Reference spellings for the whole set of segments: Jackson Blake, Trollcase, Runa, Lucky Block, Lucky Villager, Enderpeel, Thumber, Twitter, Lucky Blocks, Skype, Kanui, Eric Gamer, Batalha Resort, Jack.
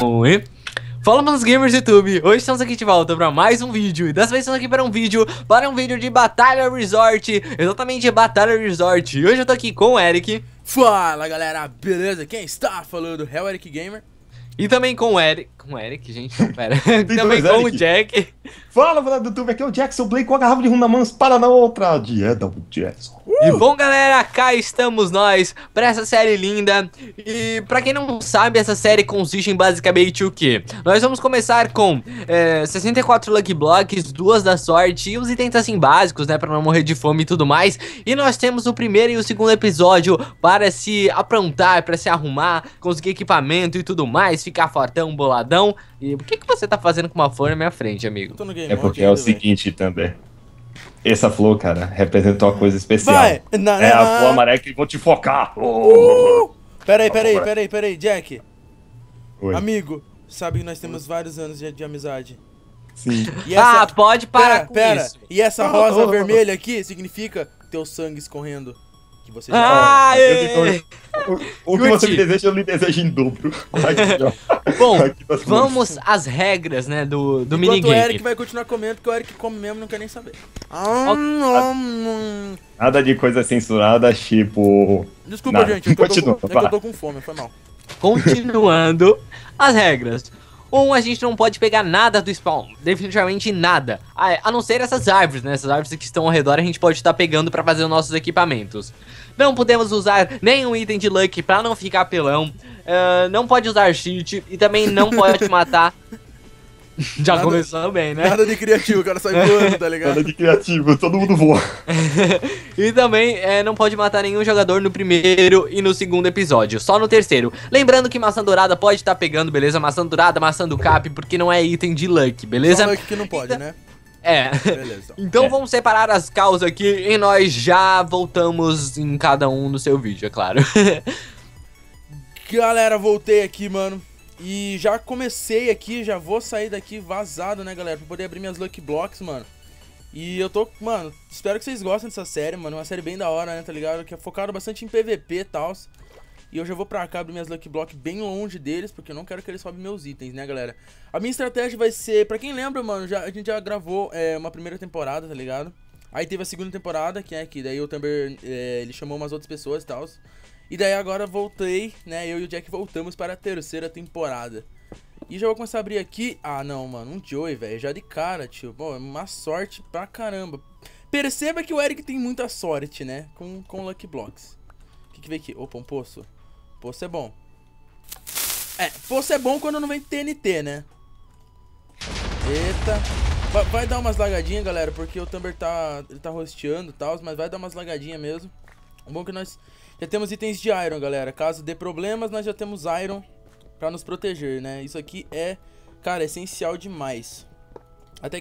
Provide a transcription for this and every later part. Oi. Fala, meus gamers do YouTube, hoje estamos aqui de volta para mais um vídeo. E dessa vez estamos aqui para um vídeo de Batalha Resort. Exatamente, Batalha Resort. E hoje eu tô aqui com o Eric. Fala, galera, beleza? Quem está falando é o Eric Gamer. E também com o Eric. Com o Eric, gente, não, pera. Também com o Jack. Fala, galera do YouTube, aqui é o Jackson Blake com a garrafa de Runa mãos para na outra dieta do Jackson. E bom, galera, cá estamos nós para essa série linda. E pra quem não sabe, essa série consiste em basicamente o quê? Nós vamos começar com 64 Lucky Blocks, 2 da sorte e os itens assim básicos, né, pra não morrer de fome e tudo mais. E nós temos o primeiro e o segundo episódio para se aprontar, para se arrumar, conseguir equipamento e tudo mais, ficar fortão, boladão. E o que você tá fazendo com uma flor na minha frente, amigo? É porque é o seguinte, Thumber. Essa flor, cara, representa uma coisa especial. Vai. É a flor amarela que vão te focar. Peraí, Jack. Oi. Amigo, sabe que nós temos vários anos de amizade. Sim. E essa... Ah, pode parar com isso. E essa rosa vermelha aqui significa teu sangue escorrendo. Que você já... O que você me deseja, eu lhe desejo em dobro. Bom, vamos às regras, né, do minigame. O Eric vai continuar comendo, porque o Eric come mesmo, não quer nem saber. Nada de coisa censurada, tipo... Desculpa, gente, eu tô com fome, foi mal. Continuando as regras. A gente não pode pegar nada do spawn, definitivamente nada. A não ser essas árvores, né? Essas árvores que estão ao redor a gente pode estar pegando pra fazer os nossos equipamentos. Não podemos usar nenhum item de luck pra não ficar pelão. Não pode usar cheat e também não pode matar. Já nada, começou bem, né? Nada de criativo, o cara sai voando, tá ligado? Nada de criativo, todo mundo voa. E também não pode matar nenhum jogador no primeiro e no segundo episódio, só no terceiro. Lembrando que maçã dourada pode estar pegando, beleza? Maçã dourada, maçã do cap, porque não é item de luck, beleza? Só luck que não pode, né? É. Beleza. Então vamos separar as causas aqui e nós já voltamos em cada um no seu vídeo, é claro. Galera, voltei aqui, mano. E já comecei aqui, já vou sair daqui vazado, né, galera, pra poder abrir minhas Lucky Blocks, mano. E eu tô, mano, espero que vocês gostem dessa série, mano, uma série bem da hora, né, tá ligado? Que é focado bastante em PVP e tal. E eu já vou pra cá abrir minhas Lucky Blocks bem longe deles, porque eu não quero que eles roubem meus itens, né, galera. A minha estratégia vai ser, pra quem lembra, mano, a gente já gravou uma primeira temporada, tá ligado? Aí teve a segunda temporada, que é aqui, daí o Thumber, ele chamou umas outras pessoas e tal. E daí agora voltei, né, eu e o Jack voltamos para a terceira temporada. E já vou começar a abrir aqui... Ah, não, mano, um Joy, velho, já de cara, tio. Bom, é uma sorte pra caramba. Perceba que o Eric tem muita sorte, né, com Lucky Blocks. O que que vem aqui? Opa, um poço. Poço é bom. É, poço é bom quando não vem TNT, né? Eita... Vai dar umas lagadinhas, galera, porque o Thumber ele tá rosteando e tal, mas vai dar umas lagadinhas mesmo. O bom que nós... Já temos itens de Iron, galera. Caso dê problemas, nós já temos Iron pra nos proteger, né? Isso aqui é, cara, essencial demais. Até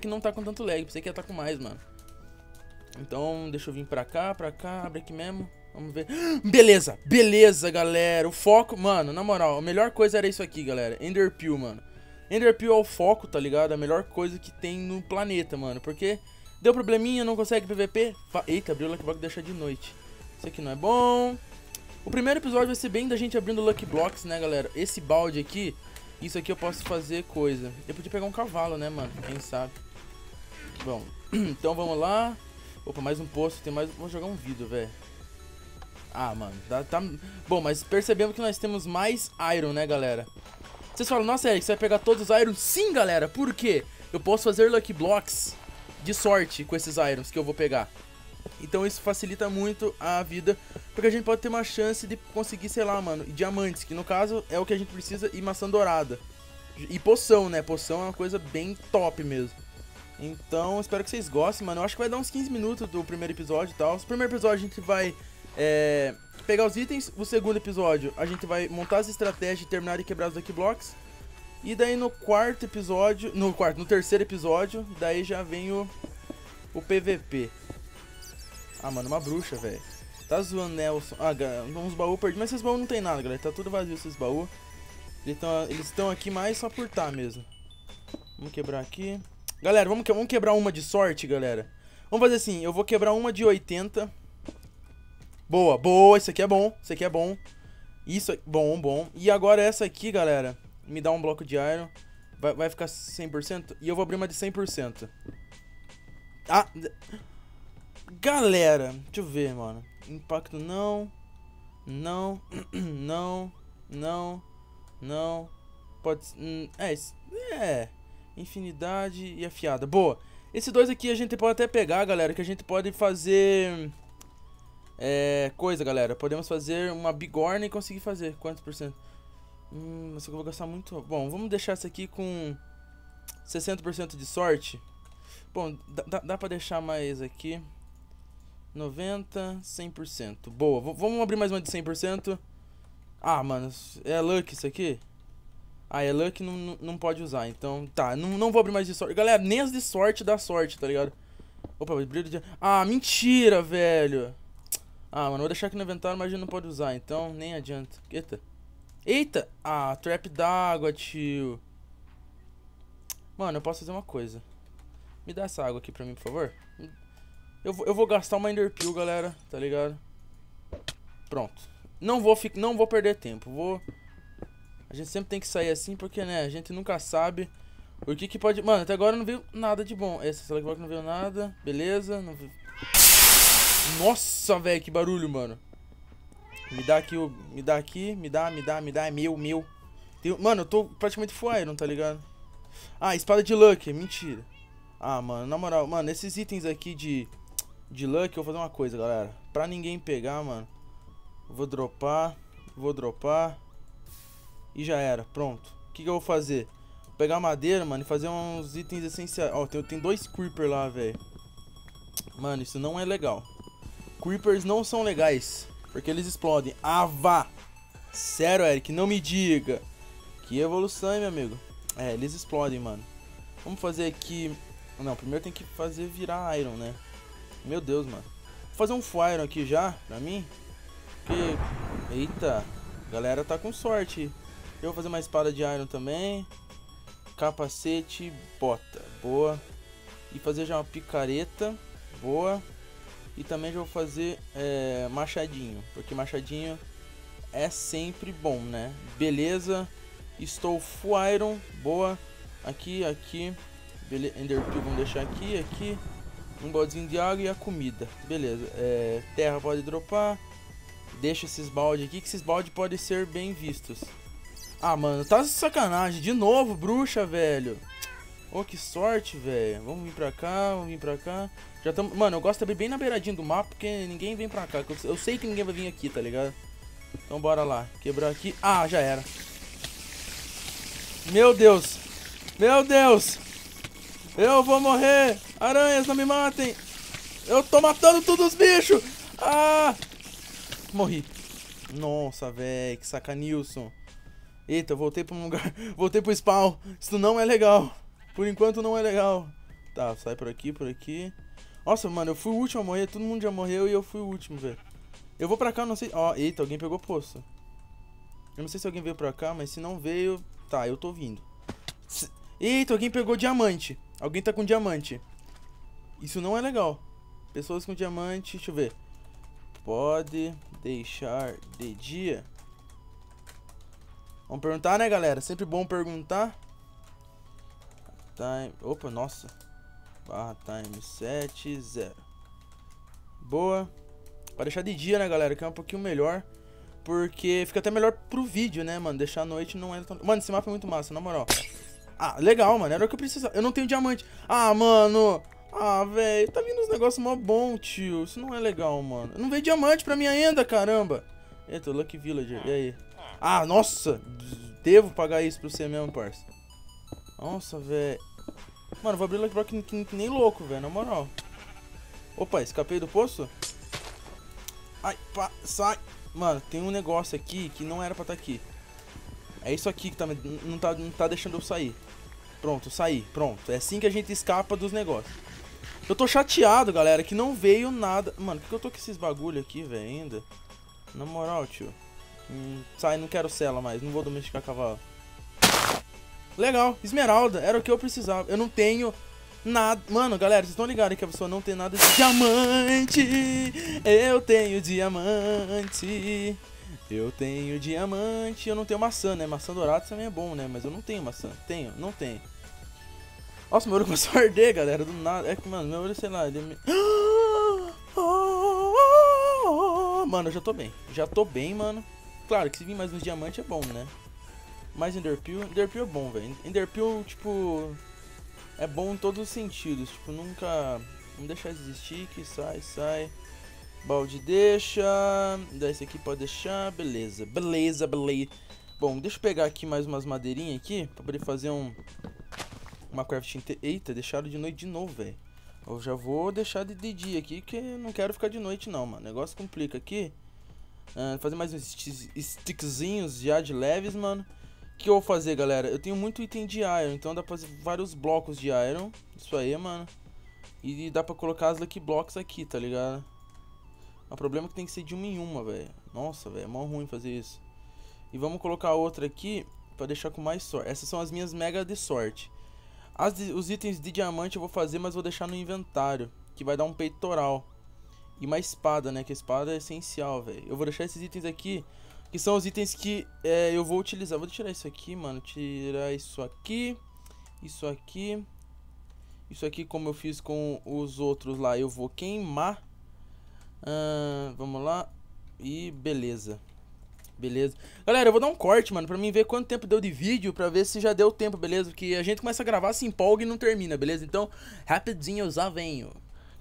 que não tá com tanto lag. Pensei que ia tá com mais, mano. Então, deixa eu vir pra cá, abre aqui mesmo. Vamos ver. Beleza, beleza, galera. O foco, mano, na moral, a melhor coisa era isso aqui, galera. Enderpeel, mano. Enderpeel é o foco, tá ligado? A melhor coisa que tem no planeta, mano. Porque deu probleminha, não consegue PVP. Eita, abriu o Lucky Block e deixa de noite. Isso aqui não é bom. O primeiro episódio vai ser bem da gente abrindo Lucky Blocks, né, galera? Esse balde aqui, isso aqui eu posso fazer coisa. Eu podia pegar um cavalo, né, mano? Quem sabe? Bom, então vamos lá. Opa, mais um poço, tem mais... Vou jogar um vidro, velho. Ah, mano, tá... Bom, mas percebemos que nós temos mais Iron, né, galera? Vocês falam, nossa, Eric, você vai pegar todos os Iron? Sim, galera, por quê? Eu posso fazer Lucky Blocks de sorte com esses Irons que eu vou pegar. Então isso facilita muito a vida, porque a gente pode ter uma chance de conseguir, sei lá, mano, diamantes, que no caso é o que a gente precisa, e maçã dourada. E poção, né? Poção é uma coisa bem top mesmo. Então, espero que vocês gostem, mano. Eu acho que vai dar uns 15 minutos do primeiro episódio e tal. O primeiro episódio a gente vai pegar os itens. O segundo episódio a gente vai montar as estratégias e terminar de quebrar os Lucky Blocks. E daí no quarto episódio... no terceiro episódio, daí já vem o PVP. Ah, mano, uma bruxa, velho. Tá zoando, Nelson. Ah, uns baús perdidos. Mas esses baús não tem nada, galera. Tá tudo vazio esses baús. Eles estão aqui mais só por tá mesmo. Vamos quebrar aqui. Galera, vamos quebrar uma de sorte, galera. Vamos fazer assim. Eu vou quebrar uma de 80. Boa, boa. Isso aqui é bom. Isso aqui é bom. E agora essa aqui, galera. me dá um bloco de iron. Vai ficar 100%? E eu vou abrir uma de 100%. Ah! Galera! Deixa eu ver, mano. Impacto não. Não. Não. Não. Não. Pode... É. Infinidade e afiada. Boa. Esse 2 aqui a gente pode até pegar, galera. Que a gente pode fazer... coisa, galera. Podemos fazer uma bigorna e conseguir fazer. Quantos por cento? Mas eu vou gastar muito... Bom, vamos deixar essa aqui com 60% de sorte. Bom, dá pra deixar mais aqui. 90, 100%. Boa, vamos abrir mais uma de 100%. Ah, mano, é luck isso aqui? Ah, é luck, não pode usar. Então, tá, não vou abrir mais de sorte. Galera, nem as de sorte dá sorte, tá ligado? Opa, brilho de... Ah, mentira, velho. Ah, mano, vou deixar aqui no inventário, mas a gente não pode usar. Então, nem adianta. Eita. Eita! Ah, trap d'água, tio. Mano, eu posso fazer uma coisa. Me dá essa água aqui pra mim, por favor. Eu vou gastar uma Enderpeel, galera. Tá ligado? Pronto. Não vou perder tempo. A gente sempre tem que sair assim, porque, né? A gente nunca sabe o que pode... Mano, até agora não veio nada de bom. Essa Lucky Block não veio nada. Beleza. Não veio... Nossa, velho, que barulho, mano. Me dá aqui, me dá, é meu. Mano, eu tô praticamente full iron, tá ligado? Ah, espada de luck, mentira. Ah, mano, na moral, mano, esses itens aqui de luck, eu vou fazer uma coisa, galera. Pra ninguém pegar, mano. Vou dropar. E já era, pronto. O que eu vou fazer? Vou pegar madeira, mano, e fazer uns itens essenciais. Ó, tem 2 creeper lá, velho. Mano, isso não é legal. Creepers não são legais. Porque eles explodem. Ah, vá! Sério, Eric, não me diga. Que evolução, hein, meu amigo? É, eles explodem, mano. Vamos fazer aqui... Não, primeiro tem que fazer virar iron, né? Meu Deus, mano. Vou fazer um full iron aqui já, pra mim. Porque... Eita. A galera tá com sorte. Eu vou fazer uma espada de iron também. Capacete, bota. Boa. E fazer já uma picareta. Boa. E também já vou fazer machadinho, porque machadinho é sempre bom, né? Beleza, estou full iron, boa. Aqui, beleza. Enderpeel vamos deixar aqui. Um baldezinho de água e a comida, beleza. Terra pode dropar, deixa esses baldes aqui, que esses baldes podem ser bem vistos. Ah, mano, tá sacanagem, de novo, bruxa, velho. Oh, que sorte, velho. Vamos vir pra cá, Já tamo... Mano, eu gosto de abrir bem na beiradinha do mapa, porque ninguém vem pra cá. Eu sei que ninguém vai vir aqui, tá ligado? Então bora lá. Quebrar aqui. Ah, já era. Meu Deus. Meu Deus. Eu vou morrer. Aranhas, não me matem. Eu tô matando todos os bichos. Ah. Morri. Nossa, velho. Que sacanilson. Eita, eu voltei pra um lugar. Voltei pro spawn. Isso não é legal. Por enquanto não é legal. Tá, sai por aqui, Nossa, mano, eu fui o último a morrer. Todo mundo já morreu e eu fui o último, velho. Eu vou pra cá, não sei... Ó, eita, alguém pegou poço. Eu não sei se alguém veio pra cá, mas se não veio... Tá, eu tô vindo. Eita, alguém pegou diamante. Alguém tá com diamante. Isso não é legal. Pessoas com diamante... Deixa eu ver. Pode deixar de dia. Vamos perguntar, né, galera? Sempre bom perguntar. Time, opa, nossa. Barra time 70. Boa. Pra deixar de dia, né, galera? Que é um pouquinho melhor. Porque fica até melhor pro vídeo, né, mano? Deixar à noite não é tão... Mano, esse mapa é muito massa, na moral. Ah, legal, mano. Era o que eu precisava. Eu não tenho diamante. Ah, mano. Ah, velho. Tá vindo uns negócios mó bom, tio. Isso não é legal, mano. Não veio diamante pra mim ainda, caramba. Eita, Lucky Villager. E aí? Ah, nossa. Devo pagar isso pra você mesmo, parça. Nossa, velho. Mano, vou abrir o Lucky Block que nem louco, velho. Na moral. Opa, escapei do poço? Ai, pá, sai. Mano, tem um negócio aqui que não era pra estar aqui. É isso aqui que tá, não tá deixando eu sair. Pronto, saí. Pronto. É assim que a gente escapa dos negócios. Eu tô chateado, galera, que não veio nada. Mano, por que eu tô com esses bagulho aqui, velho, ainda? Na moral, tio. Sai, não quero sela mais. Não vou domesticar cavalo. Legal, esmeralda, era o que eu precisava. Eu não tenho nada. Mano, galera, vocês estão ligados que a pessoa não tem nada de diamante. Eu tenho diamante. Eu tenho diamante, eu não tenho maçã, né? Maçã dourada também é bom, né? Mas eu não tenho maçã. Tenho, não tenho. Nossa, meu olho começou a arder, galera. Do nada. É que, mano, meu olho, sei lá, ele me... Mano, eu já tô bem. Já tô bem, mano. Claro que se vir mais uns diamantes é bom, né? Mais Enderpeel. Enderpeel é bom, velho. Enderpeel, tipo... é bom em todos os sentidos. Tipo, nunca... não deixar existir, que sai, sai. Balde deixa. Daí esse aqui pode deixar. Beleza, beleza, beleza. Bom, deixa eu pegar aqui mais umas madeirinhas aqui pra poder fazer um... uma crafting... Eita, deixaram de noite de novo, velho. Eu já vou deixar de dia aqui, que eu não quero ficar de noite não, mano. O negócio complica aqui. Fazer mais uns stickzinhos já de leves, mano. O que eu vou fazer, galera? Eu tenho muito item de iron, então dá pra fazer vários blocos de iron. Isso aí, mano. E dá pra colocar as Lucky Blocks aqui, tá ligado? O problema é que tem que ser de uma em uma, velho. Nossa, velho, é mó ruim fazer isso. E vamos colocar outra aqui pra deixar com mais sorte. Essas são as minhas mega de sorte. Os itens de diamante eu vou fazer, mas vou deixar no inventário, que vai dar um peitoral. E uma espada, né? Que a espada é essencial, velho. Eu vou deixar esses itens aqui, que são os itens que eu vou utilizar. Vou tirar isso aqui, mano. Tirar isso aqui. Isso aqui. Isso aqui, como eu fiz com os outros lá, eu vou queimar. Vamos lá. E beleza. Beleza. Galera, eu vou dar um corte, mano, pra mim ver quanto tempo deu de vídeo, pra ver se já deu tempo, beleza? Porque a gente começa a gravar, se empolga e não termina, beleza? Então, rapidinho eu já venho.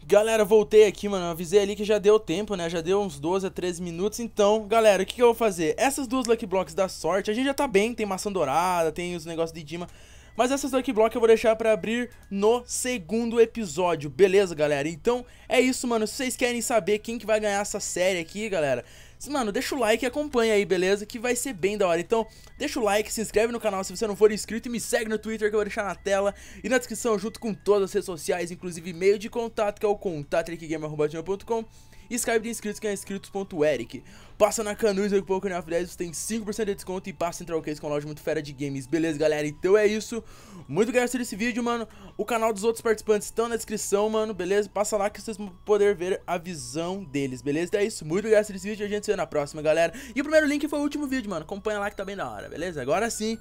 Galera, voltei aqui, mano, avisei ali que já deu tempo, né? Já deu uns 12 a 13 minutos. Então, galera, o que eu vou fazer? Essas duas Lucky Blocks da sorte, a gente já tá bem. Tem maçã dourada, tem os negócios de Dima. Mas essas Lucky Blocks eu vou deixar pra abrir no segundo episódio, beleza, galera? Então, é isso, mano. Se vocês querem saber quem que vai ganhar essa série aqui, galera, mano, deixa o like e acompanha aí, beleza? Que vai ser bem da hora. Então, deixa o like, se inscreve no canal se você não for inscrito e me segue no Twitter que eu vou deixar na tela e na descrição junto com todas as redes sociais, inclusive e-mail de contato, que é o contato@eric.com. E Skype de inscritos, que é inscritos.eric. Passa na Kanui, com o pouco na F10, você tem 5% de desconto e passa em Trollcase com loja muito fera de games, beleza, galera? Então é isso, muito obrigado esse vídeo, mano. O canal dos outros participantes estão na descrição, mano, beleza? Passa lá que vocês vão poder ver a visão deles, beleza? Então é isso, muito obrigado esse vídeo, a gente se vê na próxima, galera. E o primeiro link foi o último vídeo, mano, acompanha lá que tá bem da hora, beleza? Agora sim,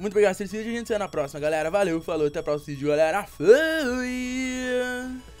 muito obrigado esse vídeo, a gente se vê na próxima, galera. Valeu, falou, até o próximo vídeo, galera. Fui!